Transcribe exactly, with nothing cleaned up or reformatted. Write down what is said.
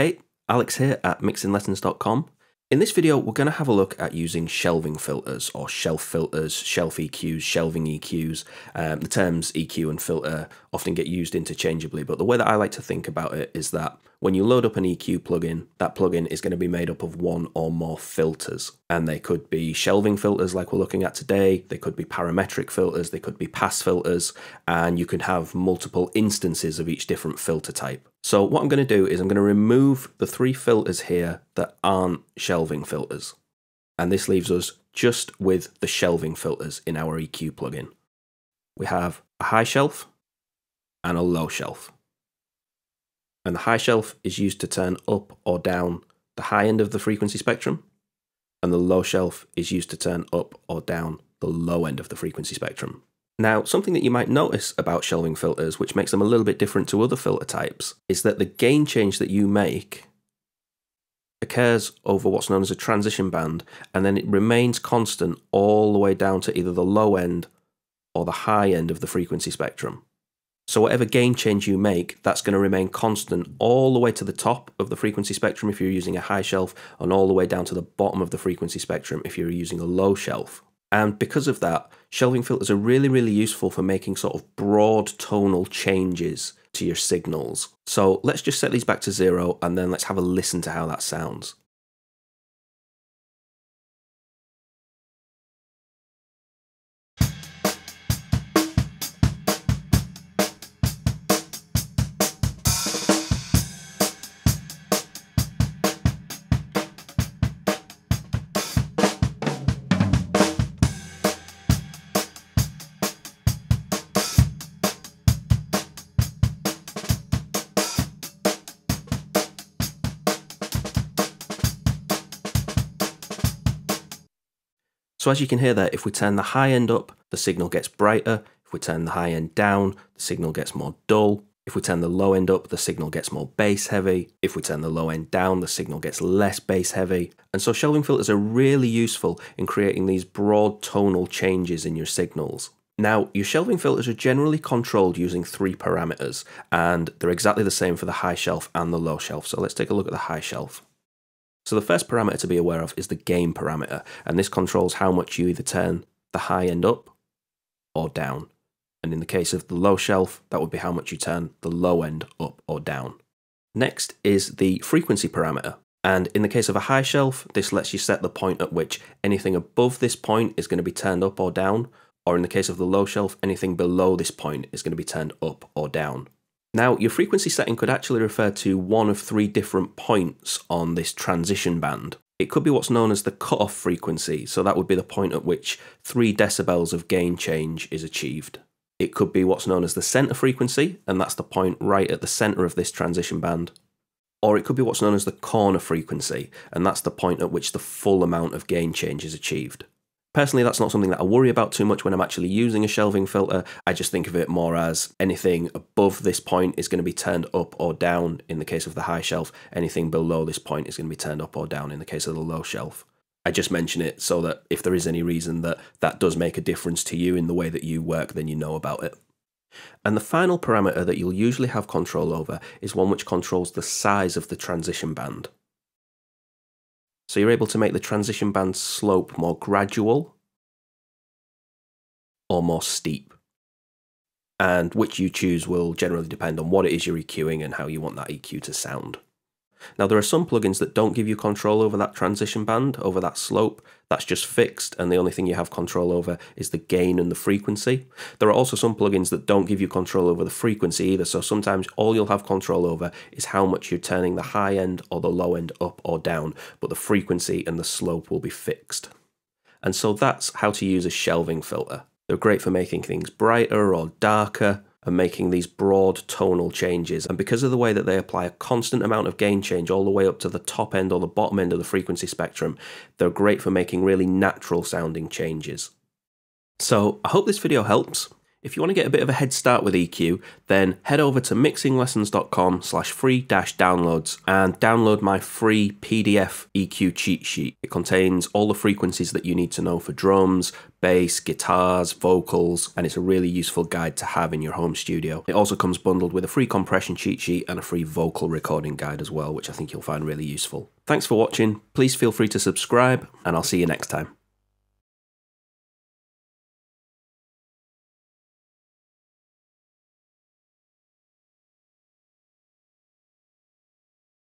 Hey, Alex here at mixing lessons dot com. In this video, we're going to have a look at using shelving filters, or shelf filters, shelf E Qs, shelving E Qs. Um, the terms E Q and filter often get used interchangeably, but the way that I like to think about it is that when you load up an E Q plugin, that plugin is going to be made up of one or more filters. And they could be shelving filters like we're looking at today, they could be parametric filters, they could be pass filters, and you could have multiple instances of each different filter type. So what I'm going to do is I'm going to remove the three filters here that aren't shelving filters. And this leaves us just with the shelving filters in our E Q plugin. We have a high shelf and a low shelf. And the high shelf is used to turn up or down the high end of the frequency spectrum. And the low shelf is used to turn up or down the low end of the frequency spectrum. Now, something that you might notice about shelving filters, which makes them a little bit different to other filter types, is that the gain change that you make occurs over what's known as a transition band, and then it remains constant all the way down to either the low end or the high end of the frequency spectrum. So whatever gain change you make, that's going to remain constant all the way to the top of the frequency spectrum if you're using a high shelf, and all the way down to the bottom of the frequency spectrum if you're using a low shelf. And because of that, shelving filters are really, really useful for making sort of broad tonal changes to your signals. So let's just set these back to zero and then let's have a listen to how that sounds. So as you can hear there, if we turn the high end up, the signal gets brighter. If we turn the high end down, the signal gets more dull. If we turn the low end up, the signal gets more bass heavy. If we turn the low end down, the signal gets less bass heavy. And so shelving filters are really useful in creating these broad tonal changes in your signals. Now, your shelving filters are generally controlled using three parameters, and they're exactly the same for the high shelf and the low shelf. So let's take a look at the high shelf. So the first parameter to be aware of is the gain parameter, and this controls how much you either turn the high end up or down. And in the case of the low shelf, that would be how much you turn the low end up or down. Next is the frequency parameter. And in the case of a high shelf, this lets you set the point at which anything above this point is going to be turned up or down, or in the case of the low shelf, anything below this point is going to be turned up or down. Now, your frequency setting could actually refer to one of three different points on this transition band. It could be what's known as the cutoff frequency, so that would be the point at which three decibels of gain change is achieved. It could be what's known as the center frequency, and that's the point right at the center of this transition band. Or it could be what's known as the corner frequency, and that's the point at which the full amount of gain change is achieved. Personally, that's not something that I worry about too much when I'm actually using a shelving filter. I just think of it more as anything above this point is going to be turned up or down in the case of the high shelf. Anything below this point is going to be turned up or down in the case of the low shelf. I just mention it so that if there is any reason that that does make a difference to you in the way that you work, then you know about it. And the final parameter that you'll usually have control over is one which controls the size of the transition band. So you're able to make the transition band slope more gradual or more steep. And which you choose will generally depend on what it is you're EQing and how you want that E Q to sound. Now, there are some plugins that don't give you control over that transition band, over that slope. That's just fixed, and the only thing you have control over is the gain and the frequency. There are also some plugins that don't give you control over the frequency either, so sometimes all you'll have control over is how much you're turning the high end or the low end up or down, but the frequency and the slope will be fixed. And so that's how to use a shelving filter. They're great for making things brighter or darker, and making these broad tonal changes. And because of the way that they apply a constant amount of gain change all the way up to the top end or the bottom end of the frequency spectrum, they're great for making really natural sounding changes. So I hope this video helps. If you want to get a bit of a head start with E Q, then head over to mixinglessons.com slash free dash downloads and download my free P D F E Q cheat sheet. It contains all the frequencies that you need to know for drums, bass, guitars, vocals, and it's a really useful guide to have in your home studio. It also comes bundled with a free compression cheat sheet and a free vocal recording guide as well, which I think you'll find really useful. Thanks for watching. Please feel free to subscribe, and I'll see you next time.